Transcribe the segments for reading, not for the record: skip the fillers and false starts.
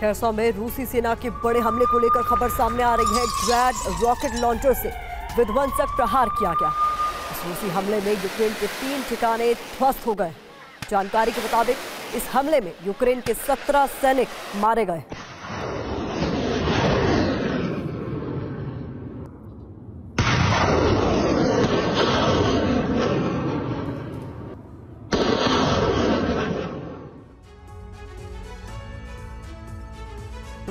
खैरसों में रूसी सेना के बड़े हमले को लेकर खबर सामने आ रही है। ग्रैड रॉकेट लॉन्चर से विध्वंसक प्रहार किया गया। इस रूसी हमले में यूक्रेन के 3 ठिकाने ध्वस्त हो गए। जानकारी के मुताबिक इस हमले में यूक्रेन के 17 सैनिक मारे गए।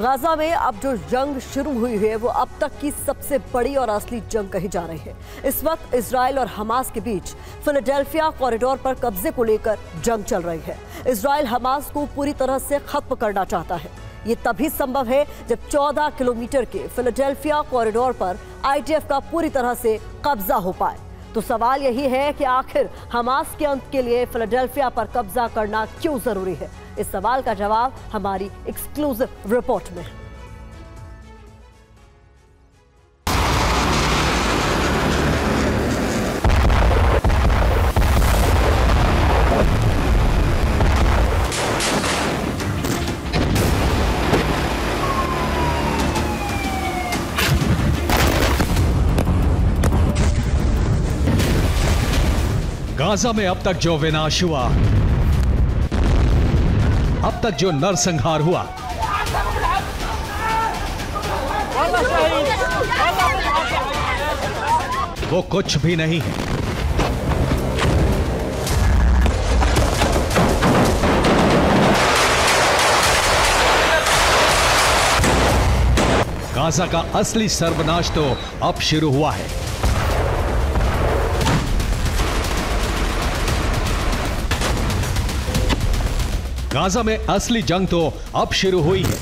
गाजा में अब जो जंग शुरू हुई है वो अब तक की सबसे बड़ी और असली जंग कही जा रही है। इस वक्त इजराइल और हमास के बीच फ़िलाडेल्फिया कॉरिडोर पर कब्जे को लेकर जंग चल रही है। इजराइल हमास को पूरी तरह से खत्म करना चाहता है। ये तभी संभव है जब 14 किलोमीटर के फ़िलाडेल्फिया कॉरिडोर पर IDF का पूरी तरह से कब्जा हो पाए। तो सवाल यही है कि आखिर हमास के अंत के लिए फ़िलाडेल्फिया पर कब्जा करना क्यों जरूरी है। इस सवाल का जवाब हमारी एक्सक्लूसिव रिपोर्ट में। गाजा में अब तक जो विनाश हुआ, अब तक जो नरसंहार हुआ, वो कुछ भी नहीं है। गाजा का असली सर्वनाश तो अब शुरू हुआ है। गाजा में असली जंग तो अब शुरू हुई है।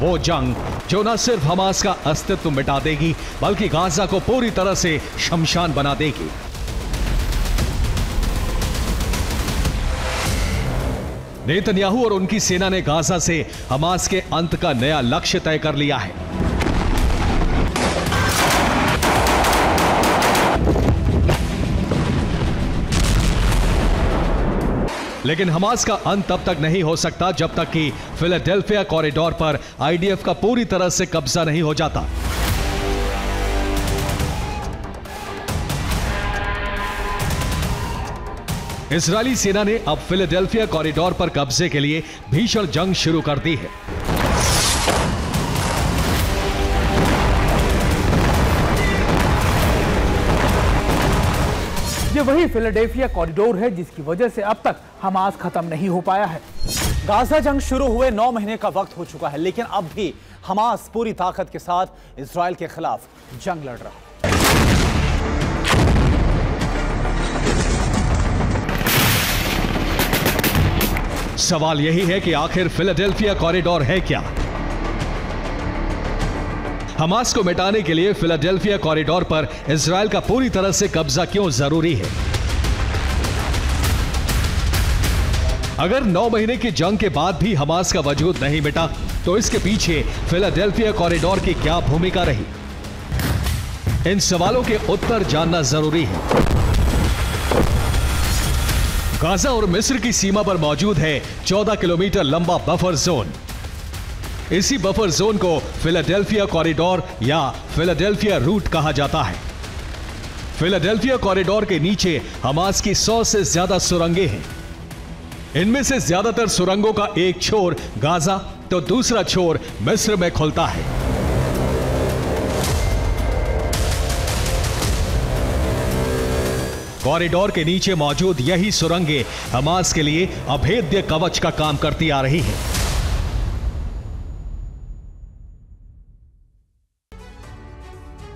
वो जंग जो न सिर्फ हमास का अस्तित्व मिटा देगी बल्कि गाजा को पूरी तरह से शमशान बना देगी। नेतन्याहू और उनकी सेना ने गाजा से हमास के अंत का नया लक्ष्य तय कर लिया है। लेकिन हमास का अंत तब तक नहीं हो सकता जब तक कि फ़िलाडेल्फिया कॉरिडोर पर IDF का पूरी तरह से कब्जा नहीं हो जाता। इजरायली सेना ने अब फ़िलाडेल्फिया कॉरिडोर पर कब्जे के लिए भीषण जंग शुरू कर दी है। वही फ़िलाडेल्फिया कॉरिडोर है जिसकी वजह से अब तक हमास खत्म नहीं हो पाया है। गाजा जंग शुरू हुए 9 महीने का वक्त हो चुका है, लेकिन अब भी हमास पूरी ताकत के साथ इजराइल के खिलाफ जंग लड़ रहा है। सवाल यही है कि आखिर फ़िलाडेल्फिया कॉरिडोर है क्या? हमास को मिटाने के लिए फ़िलाडेल्फिया कॉरिडोर पर इजराइल का पूरी तरह से कब्जा क्यों जरूरी है? अगर 9 महीने की जंग के बाद भी हमास का वजूद नहीं मिटा तो इसके पीछे फ़िलाडेल्फिया कॉरिडोर की क्या भूमिका रही? इन सवालों के उत्तर जानना जरूरी है। गाजा और मिस्र की सीमा पर मौजूद है 14 किलोमीटर लंबा बफर जोन। इसी बफर जोन को फ़िलाडेल्फिया कॉरिडोर या फ़िलाडेल्फिया रूट कहा जाता है। फ़िलाडेल्फिया कॉरिडोर के नीचे हमास की 100 से ज्यादा सुरंगें हैं। इनमें से ज्यादातर सुरंगों का एक छोर गाजा तो दूसरा छोर मिस्र में खुलता है। कॉरिडोर के नीचे मौजूद यही सुरंगें हमास के लिए अभेद्य कवच का काम करती आ रही हैं।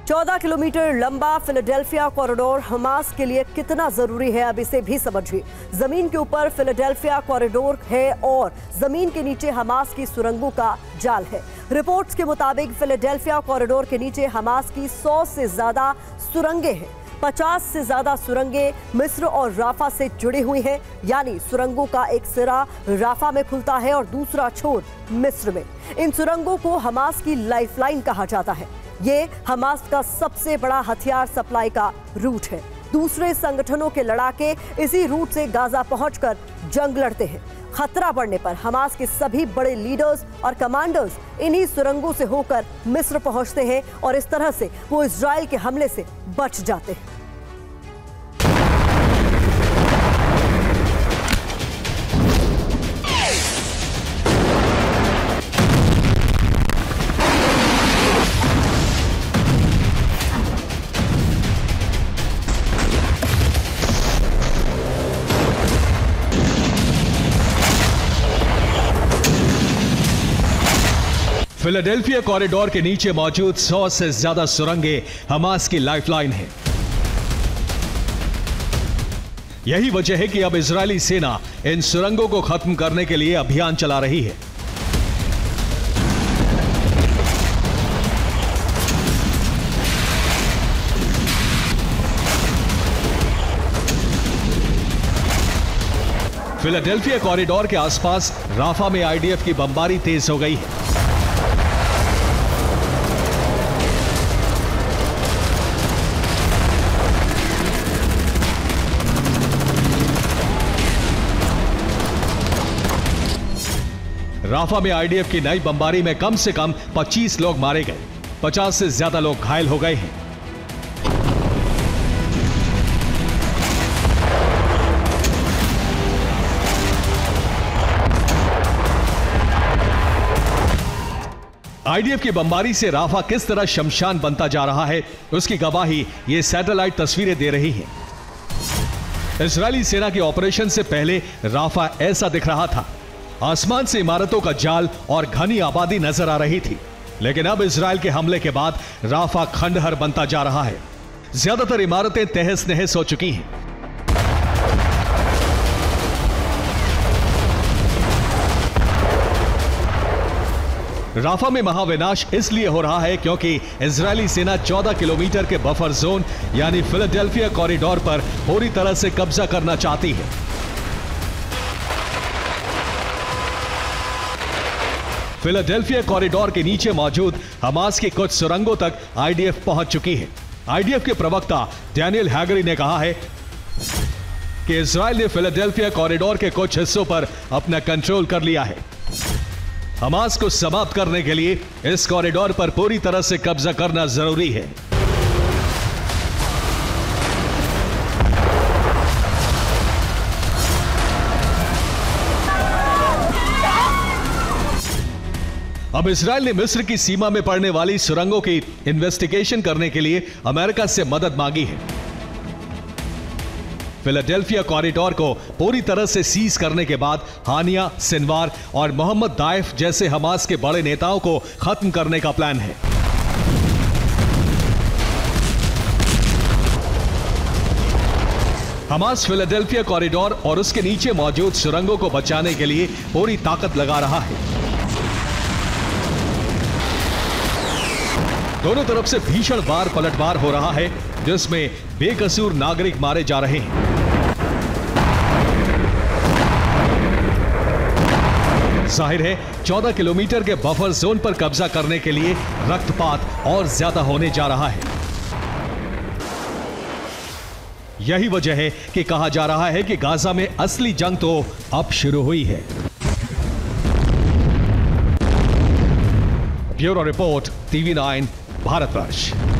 चौदह किलोमीटर लंबा फ़िलाडेल्फिया कॉरिडोर हमास के लिए कितना ज़रूरी है, अब इसे भी समझिए। ज़मीन के ऊपर फ़िलाडेल्फिया कॉरिडोर है और ज़मीन के नीचे हमास की सुरंगों का जाल है। रिपोर्ट्स के मुताबिक फ़िलाडेल्फिया कॉरिडोर के नीचे हमास की 100 से ज़्यादा सुरंगें हैं। 50 से ज़्यादा सुरंगें मिस्र और राफ़ा से जुड़ी हुई हैं, यानी सुरंगों का एक सिरा राफ़ा में खुलता है और दूसरा छोर मिस्र में। इन सुरंगों को हमास की लाइफलाइन कहा जाता है। ये हमास का सबसे बड़ा हथियार सप्लाई का रूट है। दूसरे संगठनों के लड़ाके इसी रूट से गाजा पहुंचकर जंग लड़ते हैं। खतरा बढ़ने पर हमास के सभी बड़े लीडर्स और कमांडर्स इन्हीं सुरंगों से होकर मिस्र पहुंचते हैं और इस तरह से वो इजराइल के हमले से बच जाते हैं। फ़िलाडेल्फिया कॉरिडोर के नीचे मौजूद 100 से ज्यादा सुरंगें हमास की लाइफलाइन हैं। यही वजह है कि अब इजरायली सेना इन सुरंगों को खत्म करने के लिए अभियान चला रही है। फ़िलाडेल्फिया कॉरिडोर के आसपास राफा में आईडीएफ की बमबारी तेज हो गई है। राफा में आईडीएफ की नई बमबारी में कम से कम 25 लोग मारे गए, 50 से ज्यादा लोग घायल हो गए हैं। आईडीएफ की बमबारी से राफा किस तरह शमशान बनता जा रहा है, उसकी गवाही ये सैटेलाइट तस्वीरें दे रही हैं। इजरायली सेना के ऑपरेशन से पहले राफा ऐसा दिख रहा था। आसमान से इमारतों का जाल और घनी आबादी नजर आ रही थी, लेकिन अब इजराइल के हमले के बाद राफा खंडहर बनता जा रहा है। ज्यादातर इमारतें तहस नहस हो चुकी हैं। राफा में महाविनाश इसलिए हो रहा है क्योंकि इजरायली सेना 14 किलोमीटर के बफर जोन यानी फ़िलाडेल्फिया कॉरिडोर पर पूरी तरह से कब्जा करना चाहती है। फ़िलाडेल्फिया कॉरिडोर के नीचे मौजूद हमास के कुछ सुरंगों तक आईडीएफ पहुंच चुकी है। आईडीएफ के प्रवक्ता डैनियल हैगरी ने कहा है कि इजराइल ने फ़िलाडेल्फिया कॉरिडोर के कुछ हिस्सों पर अपना कंट्रोल कर लिया है। हमास को समाप्त करने के लिए इस कॉरिडोर पर पूरी तरह से कब्जा करना जरूरी है। अब इजराइल ने मिस्र की सीमा में पड़ने वाली सुरंगों की इन्वेस्टिगेशन करने के लिए अमेरिका से मदद मांगी है। फ़िलाडेल्फिया कॉरिडोर को पूरी तरह से सीज करने के बाद हानिया, सिनवार और मोहम्मद दायफ जैसे हमास के बड़े नेताओं को खत्म करने का प्लान है। हमास फ़िलाडेल्फिया कॉरिडोर और उसके नीचे मौजूद सुरंगों को बचाने के लिए पूरी ताकत लगा रहा है। दोनों तरफ से भीषण बार पलटवार हो रहा है, जिसमें बेकसूर नागरिक मारे जा रहे हैं। जाहिर है 14 किलोमीटर के बफर जोन पर कब्जा करने के लिए रक्तपात और ज्यादा होने जा रहा है। यही वजह है कि कहा जा रहा है कि गाजा में असली जंग तो अब शुरू हुई है। Bureau report TV9 Bharatvarsh.